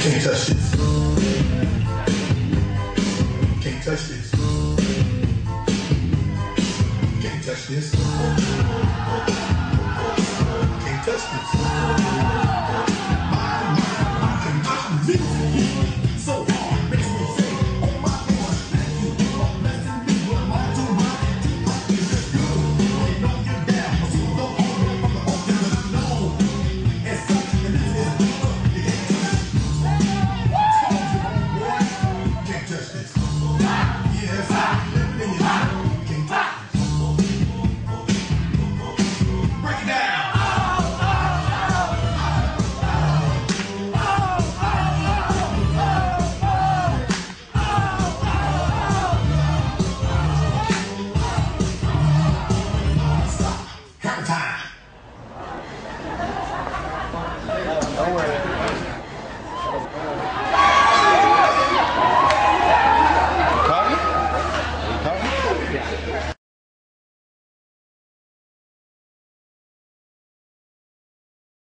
can't touch this. Can't touch this. Can't touch this. Can't touch this. Can't touch this.